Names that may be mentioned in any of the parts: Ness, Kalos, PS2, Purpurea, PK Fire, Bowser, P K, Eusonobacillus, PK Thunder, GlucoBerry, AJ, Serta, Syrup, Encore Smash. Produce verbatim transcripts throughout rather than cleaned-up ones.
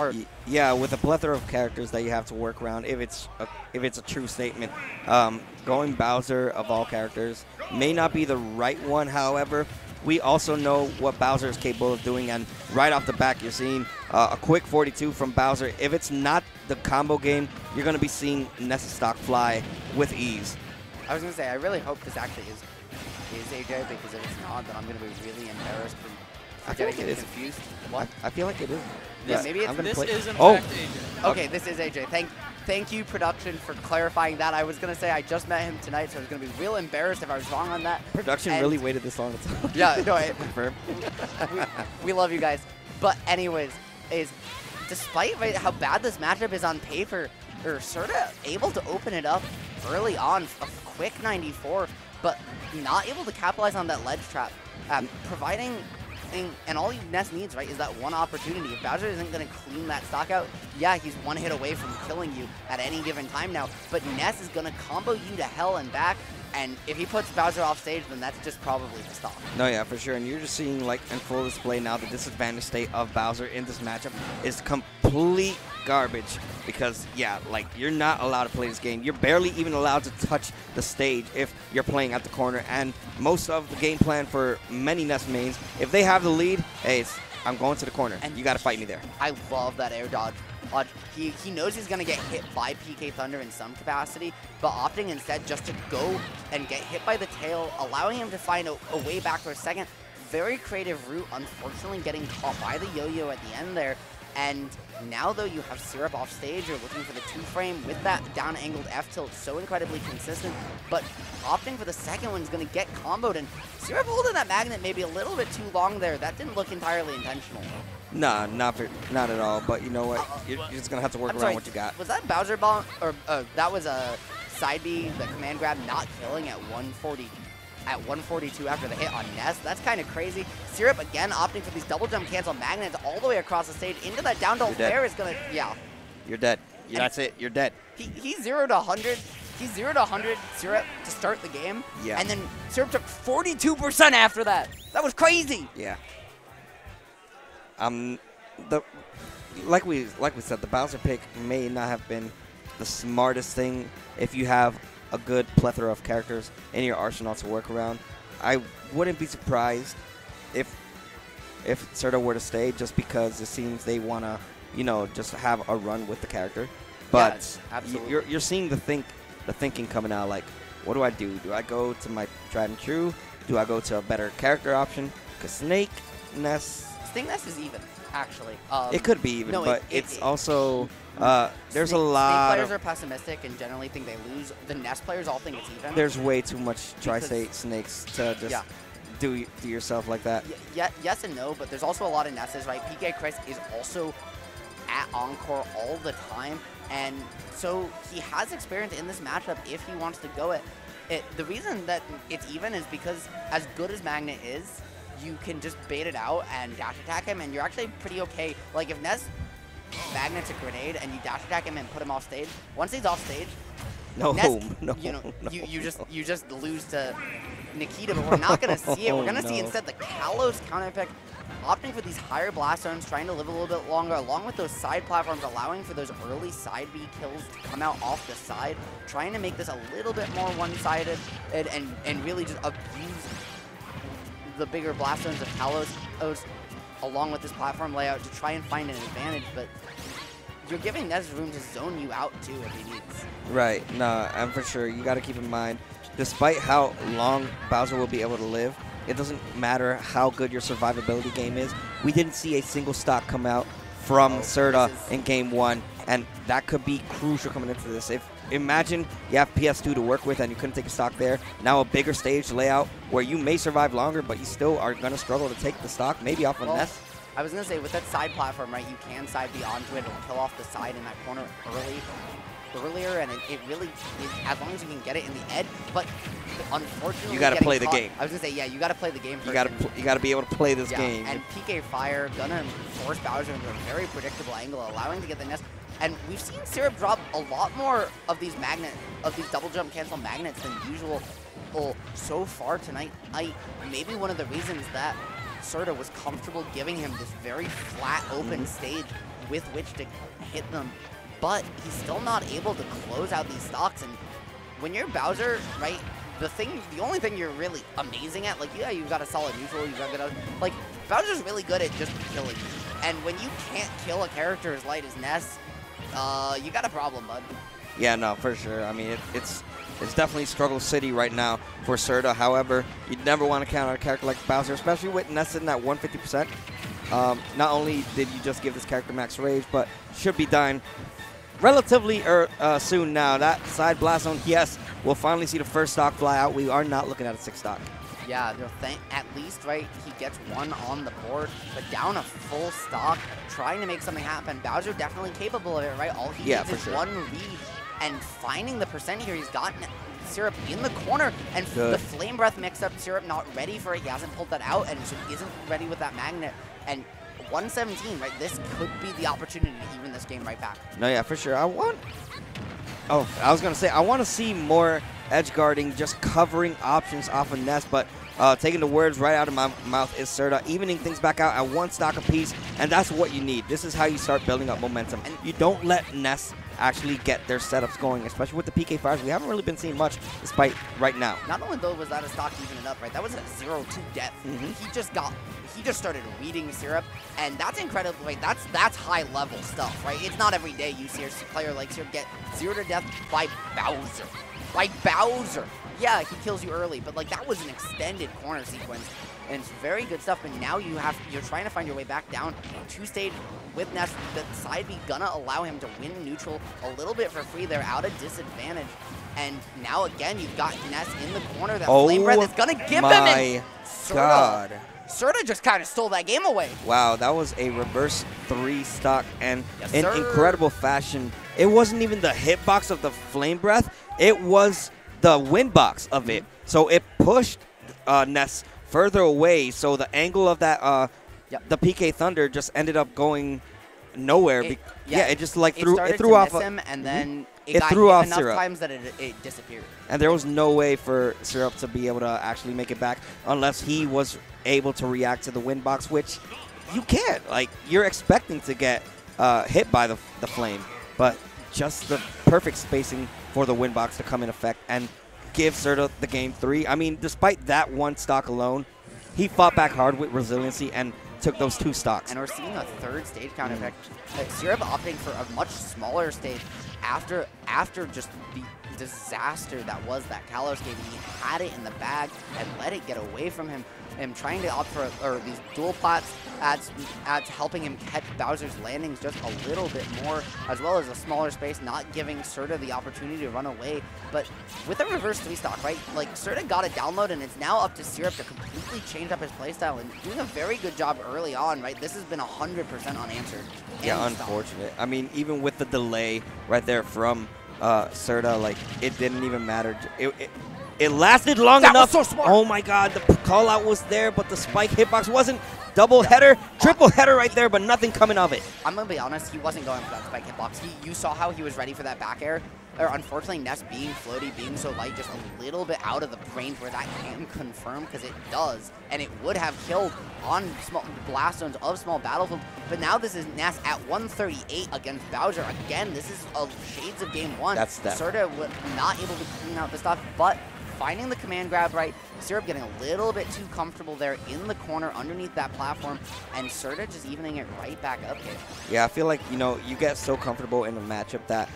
Or yeah, with a plethora of characters that you have to work around, if it's a, if it's a true statement, um, going Bowser of all characters may not be the right one. However, we also know what Bowser is capable of doing, and right off the back, you're seeing uh, a quick forty-two from Bowser. If it's not the combo game, you're going to be seeing Ness stock fly with ease. I was going to say, I really hope this actually is is A J, because if it's not, then I'm going to be really embarrassed for, for I getting like it confused. Is. What? I, I feel like it is. This, yeah, maybe it's, this play. is in oh. fact A J. Okay, this is A J. Thank, thank you, production, for clarifying that. I was going to say I just met him tonight, so I was going to be real embarrassed if I was wrong on that. Production and really waited this long to tell. Yeah, no, I, we, we love you guys. But anyways, is despite how bad this matchup is on paper, they're sort of able to open it up early on, a quick ninety-four, but not able to capitalize on that ledge trap, um, providing... And, and all Ness needs, right, is that one opportunity. If Bowser isn't going to clean that stock out, yeah, he's one hit away from killing you at any given time now. But Ness is going to combo you to hell and back. And if he puts Bowser off stage, then that's just probably the stock. No, yeah, for sure. And you're just seeing, like, in full display now, the disadvantage state of Bowser in this matchup is complete garbage. Because, yeah, like, you're not allowed to play this game. You're barely even allowed to touch the stage if you're playing at the corner. And most of the game plan for many Ness mains, if they have the lead, hey, it's, I'm going to the corner. And you got to fight me there. I love that air dodge. He, he knows he's going to get hit by P K Thunder in some capacity, but opting instead just to go and get hit by the tail, allowing him to find a, a way back for a second. Very creative route, unfortunately getting caught by the yo-yo at the end there. And now, though, you have Syrup off stage. You're looking for the two frame with that down-angled F tilt, so incredibly consistent. But opting for the second one is going to get comboed, and Syrup holding that magnet maybe a little bit too long there. That didn't look entirely intentional. Nah, not for, not at all. But you know what? You're, you're just gonna have to work I'm around sorry, what you got. Was that Bowser bomb, or uh, that was a side B, the command grab, not killing at one forty, at one forty-two after the hit on Ness? That's kind of crazy. Syrup again opting for these double jump cancel magnets all the way across the stage into that down tilt. There is gonna, yeah. You're dead. Yeah, that's it. You're dead. He he zeroed a hundred. He zeroed a hundred Syrup to start the game. Yeah. And then Syrup took forty-two percent after that. That was crazy. Yeah. Um, the like we like we said, the Bowser pick may not have been the smartest thing if you have a good plethora of characters in your arsenal to work around. I wouldn't be surprised if if Serta were to stay, just because it seems they want to, you know, just have a run with the character. But yeah, you're you're seeing the think the thinking coming out. Like, what do I do? Do I go to my tried and true? Do I go to a better character option? Cause Snake, Ness. I think this is even, actually. Um, it could be even, no, but it, it, it's it, also uh, there's Snake, a lot. Snake players of, are pessimistic and generally think they lose. The Ness players all think it's even. There's way too much Tri-State Snakes to just yeah. do do yourself like that. Y yeah, yes and no, but there's also a lot of Nesses, right? P K Chris is also at Encore all the time, and so he has experience in this matchup if he wants to go it. It the reason that it's even is because as good as Magnet is, you can just bait it out and dash attack him, and you're actually pretty okay. Like, if Ness magnets a grenade and you dash attack him and put him off stage, once he's off stage, no, Ness, no, you know, no, you, you just you just lose to Nikita. But we're not gonna see it. We're gonna no. see instead the Kalos counter pick, opting for these higher blast zones, trying to live a little bit longer, along with those side platforms, allowing for those early side B kills to come out off the side, trying to make this a little bit more one-sided and and, and really just abuse the bigger blast zones of Kalos along with this platform layout to try and find an advantage, but you're giving Ness room to zone you out too if he needs. Right, nah, and for sure, you gotta keep in mind, despite how long Bowser will be able to live, it doesn't matter how good your survivability game is. We didn't see a single stock come out from oh, Serta in game one, and that could be crucial coming into this. If imagine you have P S two to work with and you couldn't take a stock there. Now a bigger stage layout where you may survive longer, but you still are going to struggle to take the stock, maybe off of well, Ness. I was going to say, with that side platform, right, you can side B onto it and kill off the side in that corner early, earlier, and it, it really is, as long as you can get it in the edge, but unfortunately, you got to play the caught, game. I was going to say, yeah, you got to play the game first. You got to you got to be able to play this yeah, game. And P K Fire going to force Bowser into a very predictable angle, allowing to get the Ness. And we've seen Syrup drop a lot more of these magnet, of these double jump cancel magnets than usual so far tonight. I maybe one of the reasons that Serta was comfortable giving him this very flat open mm-hmm. stage with which to hit them, but he's still not able to close out these stocks. And when you're Bowser, right, the thing, the only thing you're really amazing at, like, yeah, you've got a solid neutral, you've got good, like, Bowser's really good at just killing you. And when you can't kill a character as light as Ness, uh, you got a problem, bud. Yeah, no, for sure. I mean, it, it's it's definitely struggle city right now for Serta. However, you'd never want to count on a character like Bowser, especially with Ness in that one hundred fifty percent. Um, not only did you just give this character max rage, but should be dying relatively er, uh, soon now. That side blast on yes, we'll finally see the first stock fly out. We are not looking at a sixth stock. Yeah, at least, right, he gets one on the board, but down a full stock, trying to make something happen. Bowser definitely capable of it, right? All he yeah, needs is sure. one read, and finding the percent here, he's gotten Syrup in the corner, and Good. the Flame Breath mix-up, Syrup not ready for it, he hasn't pulled that out, and so he isn't ready with that Magnet, and one seventeen, right, this could be the opportunity to even this game right back. No, yeah, for sure. I want... Oh, I was going to say, I want to see more edge guarding, just covering options off of Ness, but uh, taking the words right out of my mouth is Serta, evening things back out at one stock apiece, and that's what you need. This is how you start building up momentum. And you don't let Ness actually get their setups going, especially with the P K Fires. We haven't really been seeing much despite right now. Not only though was that a stock evening up, right? That was a zero two depth. Mm-hmm. He just got, he just started reading Syrup, and that's incredible. Like, that's that's high level stuff, right? It's not every day you see a player like Syrup get zero to death by Bowser. By Bowser. Yeah, he kills you early, but like that was an extended corner sequence. And it's very good stuff, and now you have, you're trying to find your way back down to stage with Ness. The side B gonna allow him to win neutral a little bit for free. They're out of disadvantage. And now again, you've got Ness in the corner. That oh Flame Breath is gonna give my him, and Serta, God. Serta just kind of stole that game away. Wow, that was a reverse three stock, and yes, in sir. incredible fashion. It wasn't even the hitbox of the Flame Breath, it was the win box of it. So it pushed uh, Ness further away, so the angle of that, uh, yep. the P K Thunder just ended up going nowhere. It, yeah, yeah, it just like it threw it threw off him, and then it, it got threw off enough Syrup. times that it, it disappeared. And there was no way for Syrup to be able to actually make it back unless he was able to react to the win box, which you can't. Like, you're expecting to get uh, hit by the the flame, but just the perfect spacing for the win box to come in effect and give Serta the game three. I mean, despite that one stock alone, he fought back hard with resiliency and took those two stocks. And we're seeing a third stage count effect. Syrup opting for a much smaller stage after after just the disaster that was that Kalos game. He had it in the bag and let it get away from him. Him trying to opt for or these dual plots adds, adds helping him catch Bowser's landings just a little bit more, as well as a smaller space, not giving Serta the opportunity to run away. But with a reverse three stock, right? Like, Serta got a download, and it's now up to Syrup to completely change up his playstyle and doing a very good job early on, right? This has been one hundred percent unanswered. Yeah, unfortunate. Stop. I mean, even with the delay right there from uh, Serta, like, it didn't even matter. It, it, It lasted long that enough. Was so smart. Oh my God, the call out was there, but the spike hitbox wasn't. Double header, triple header right there, but nothing coming of it. I'm gonna be honest, he wasn't going for that spike hitbox. He, you saw how he was ready for that back air. Or unfortunately, Ness being floaty, being so light, just a little bit out of the range where that can confirm, because it does, and it would have killed on small blast zones of small battlefield. But now this is Ness at one thirty-eight against Bowser. Again, this is a shades of game one. That's that. Serta was not able to clean out the stock, but finding the command grab right. Syrup getting a little bit too comfortable there in the corner underneath that platform, and Serta just evening it right back up here. Yeah, I feel like, you know, you get so comfortable in a matchup that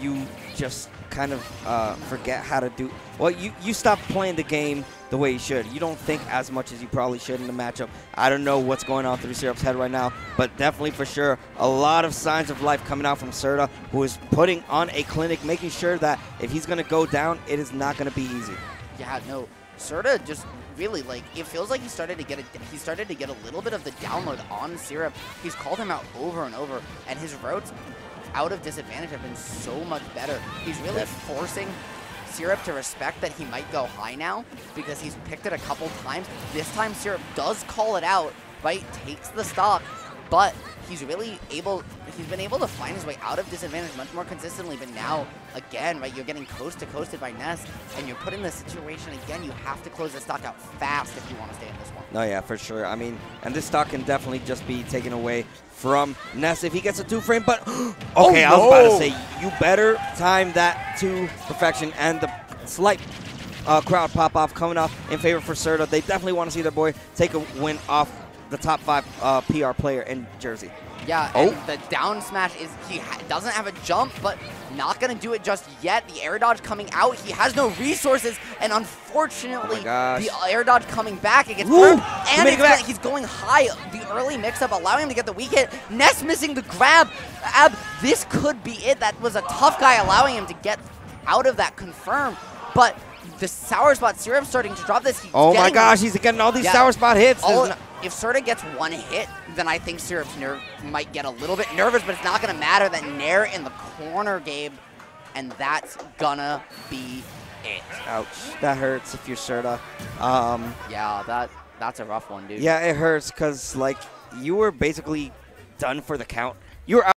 you just kind of uh, forget how to do... Well, you, you stop playing the game the way you should. You don't think as much as you probably should in the matchup. I don't know what's going on through Syrup's head right now, but definitely for sure a lot of signs of life coming out from Serta, who is putting on a clinic, making sure that if he's going to go down, it is not going to be easy. Yeah, no, Serta just really, like, it feels like he started to get a he started to get a little bit of the download on Syrup. He's called him out over and over, and his routes out of disadvantage have been so much better. He's really forcing Syrup to respect that he might go high now, because he's picked it a couple times. This time Syrup does call it out, right? Takes the stock, but he's really able, he's been able to find his way out of disadvantage much more consistently, but now, again, right, you're getting coast-to-coasted by Ness, and you're put in this situation again, you have to close the stock out fast if you want to stay in this one. No, yeah, for sure. I mean, and this stock can definitely just be taken away from Ness if he gets a two-frame, but, okay, oh, no. I was about to say, you better time that to perfection, and the slight uh, crowd pop-off coming off in favor for Serta. They definitely want to see their boy take a win off the top five uh, P R player in Jersey. Yeah, oh. And the down smash is, he ha doesn't have a jump, but not gonna do it just yet. The air dodge coming out, he has no resources, and unfortunately, oh the air dodge coming back, it gets burned, and it back. He's going high. The early mix-up allowing him to get the weak hit. Ness missing the grab. Ab, this could be it. That was a tough guy allowing him to get out of that confirm, but the sour spot Syrup starting to drop this. He's oh my gosh, he's getting all these yeah, sour spot hits. If Serta gets one hit, then I think Syrup's nerve might get a little bit nervous, but it's not going to matter. That Nair in the corner, Gabe, and that's gonna be it. Ouch, that hurts if you're Serta. Um, yeah, that that's a rough one, dude. Yeah, it hurts because like you were basically done for the count. You were out.